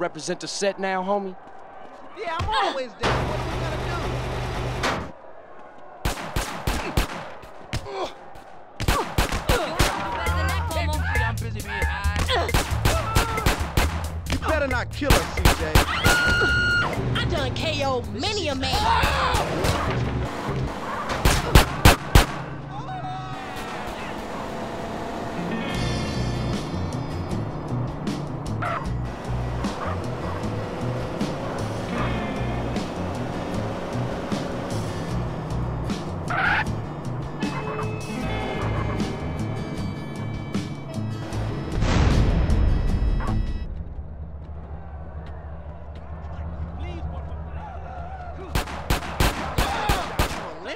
gonna represent the set now, homie? Yeah, I'm always there. What you gonna do? You better not kill us, CJ. I done KO'd many a man.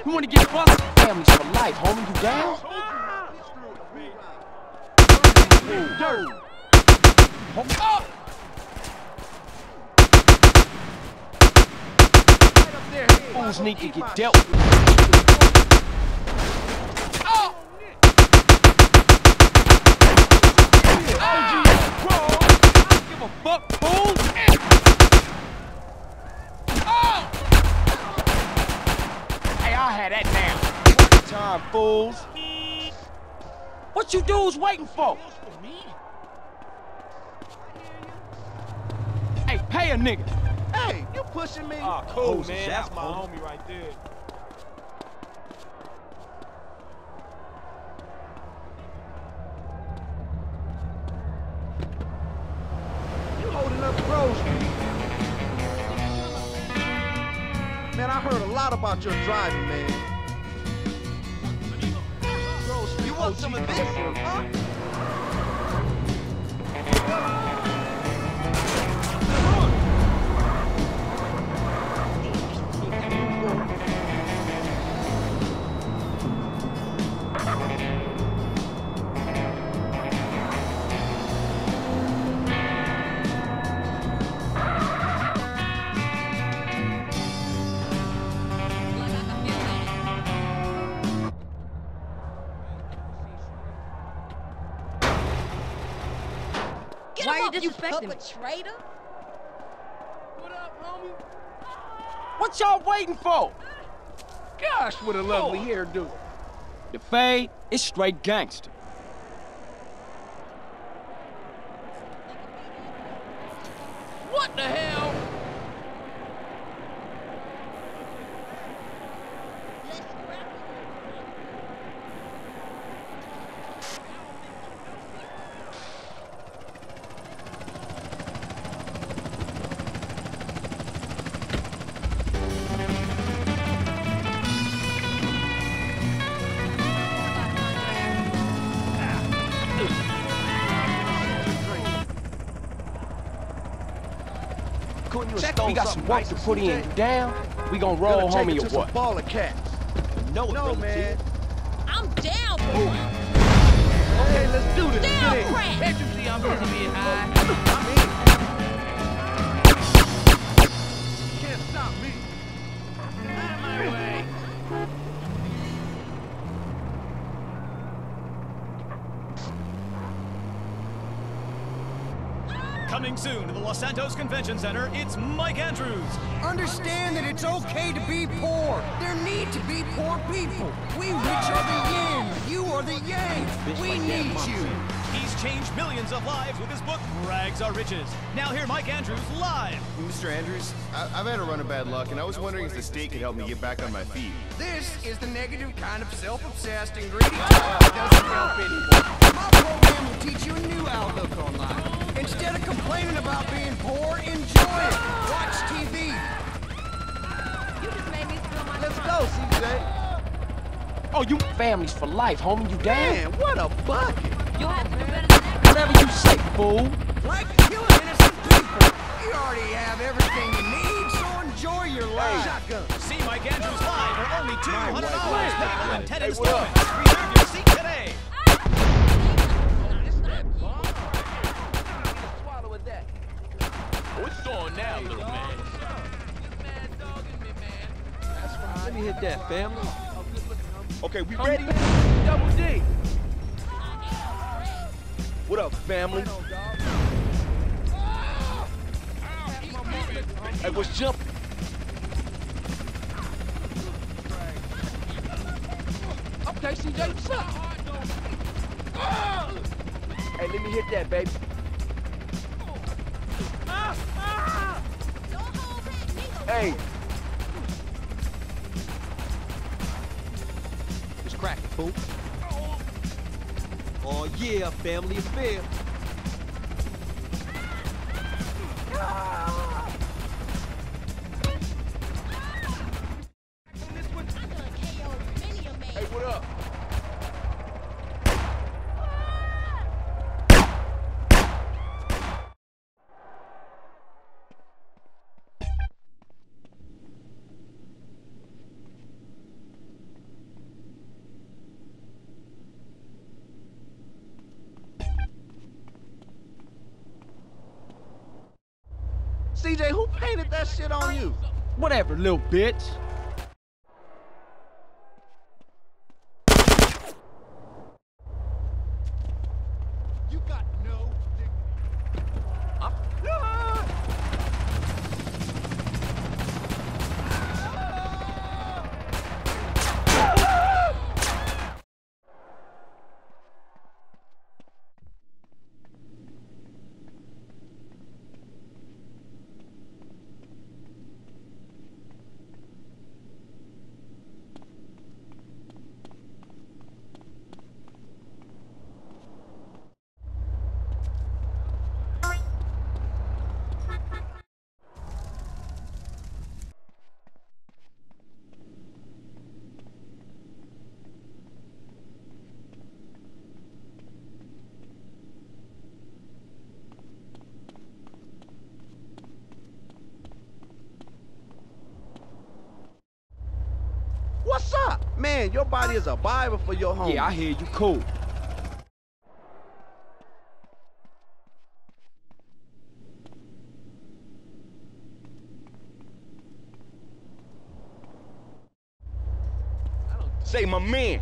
You wanna get busted? Families for life, homie, you down? Homie, up! Fools need to get dealt with. Oh! I don't give a fuck, fool! I had that now. One time, fools. What you dudes waiting for? Hey, pay a nigga. Hey, you pushing me? Oh, cool, man. That's my homie right there. You holding up Grove Street. Man, I heard a lot about your driving, man. You want some of this, huh? You a traitor? What up, homie? What y'all waiting for? Gosh, what a lovely hairdo. The fade is straight gangster. What the hell? We got some work to put in. Down, we gonna roll, homie, or what? Ball of cats. No, man. I'm down, boy. Okay, let's do this. Down, Brad. Can't you see I'm supposed to be high? I'm in. You can't stop me. Out of my way. Coming soon to the Los Santos Convention Center, it's Mike Andrews. Understand that it's okay to be poor. There need to be poor people. We rich are the yin, you are the yang. We need you. He's changed millions of lives with his book, Brags Our Riches. Now hear Mike Andrews live. Mr. Andrews, I've had a run of bad luck, and I was wondering if the state could help me get back on my feet. This is the negative kind of self-obsessed ingredient that doesn't help anyone. My program will teach you a new outlook on life. Instead of complaining about being poor, enjoy it. Watch TV. You just made me feel my Let's go, CJ. Oh, you families for life, homie. You damn. Man, what a bucket. You have to do better than that. Whatever you say, fool. Like killing innocent people. You already have everything you need, so enjoy your life. Shotgun. See Mike Andrews live for only $200. Hey, Teddy's reserve your seat today. What's on now, little man? Let me hit that, family. Okay, we ready? Double D. What up, family? Hey, what's jumping? Okay, CJ, what's up? Hey, let me hit that, baby. Hey. Just crack it, fool. Oh, yeah, family affair. CJ, who painted that shit on you? Whatever, little bitch. You got no dignity. What's up? Man, your body is a Bible for your home. Yeah, I hear you. Cool. I don't say my man.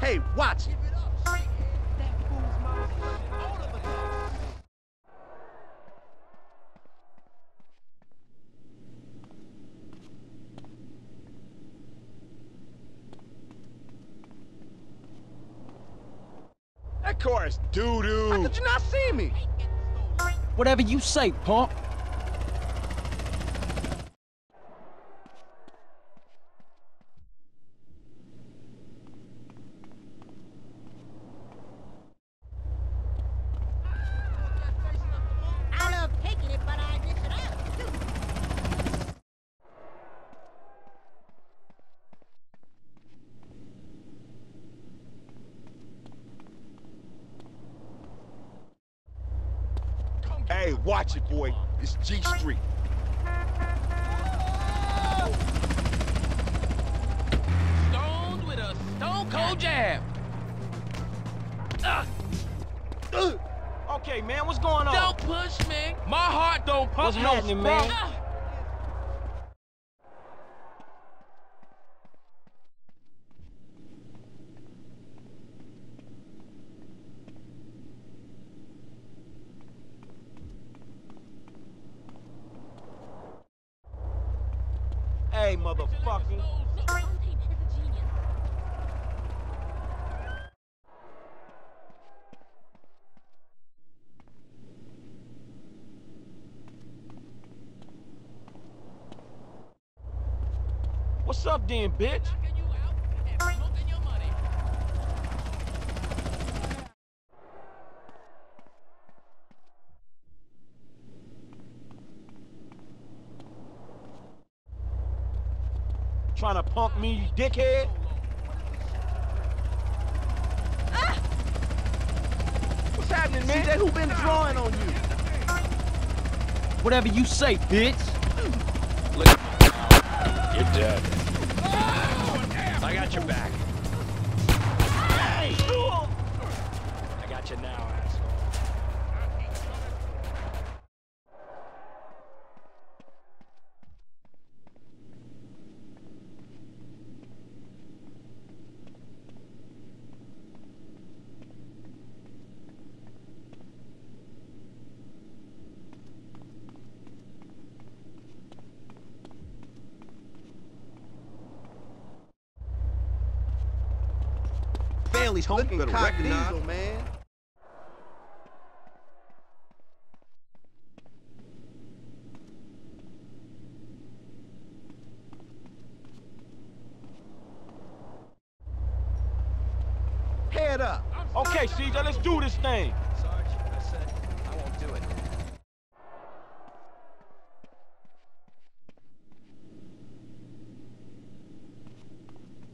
Hey, watch it. That car is doo-doo. How could you not see me? Whatever you say, punk. Hey, watch it, boy. It's G Street. Stoned with a stone cold jab. Okay, man, what's going on? Don't push me. My heart don't pump. What's happening, man? Hey, motherfucker. What's up, then, bitch? Trying to punk me, you dickhead? Ah! What's happening, man? CJ, who been drawing on you? Whatever you say, bitch. Look, you're dead. Oh, I got your back. Hey! I got you now, asshole. He's hoping for the record, man. Head up. Okay, CJ, let's do this thing. Sarge, I said I won't do it.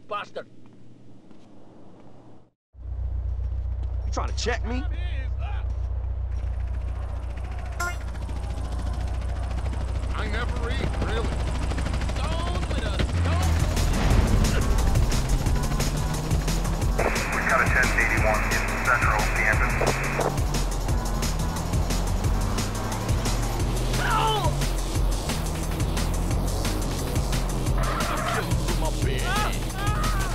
Bastard. Trying to check me? I never read, really. Stone with us. We got a 1081 in Central Campus. No! I'm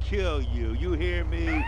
kill you, you hear me?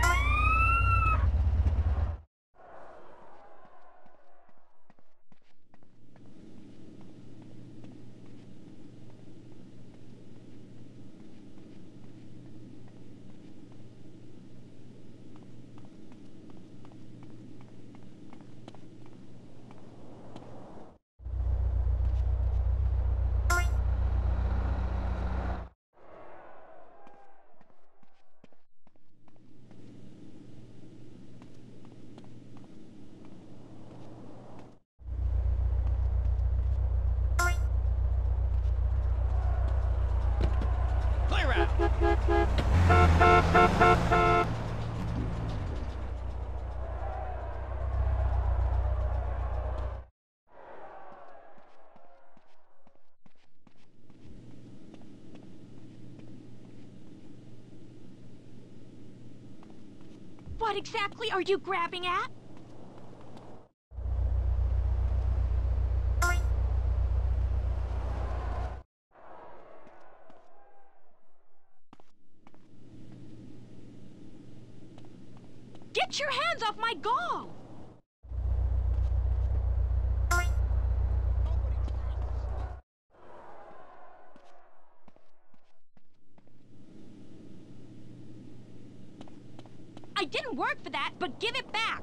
What exactly are you grabbing at? Get your hands off my gall! I didn't work for that, but give it back!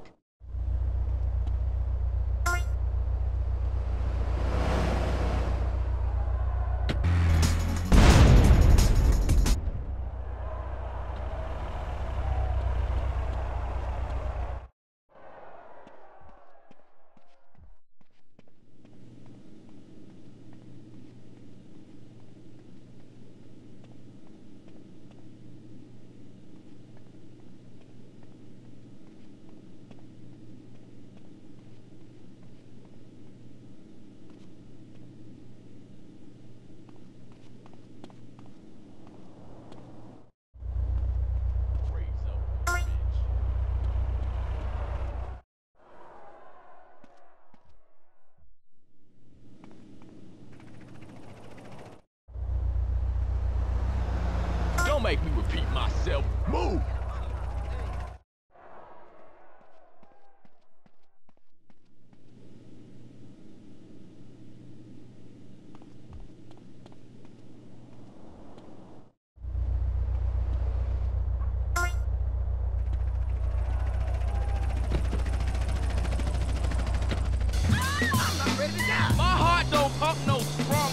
Make me repeat myself. Move! I'm not ready to die. My heart don't pump no strong.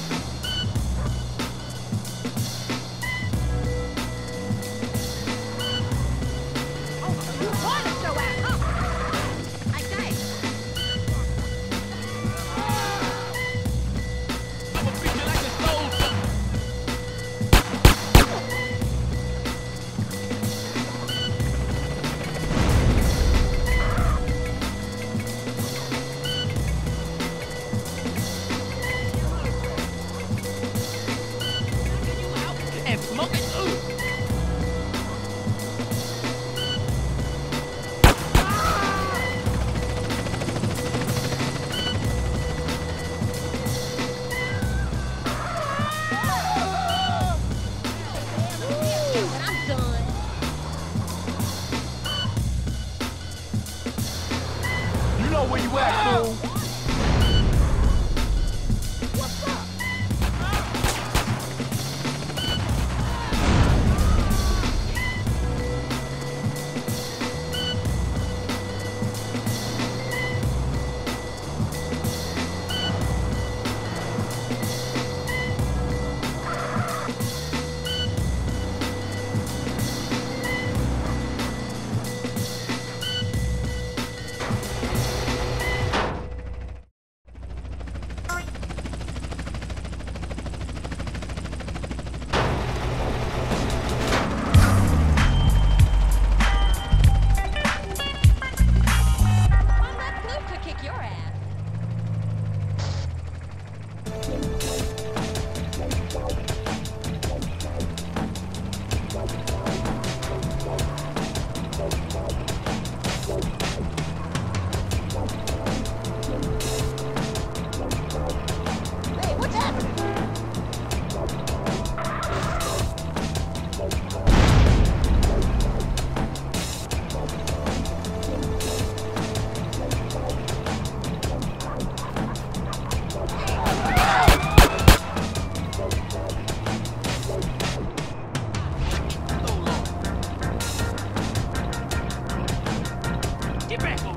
know where you at, fool. Get back!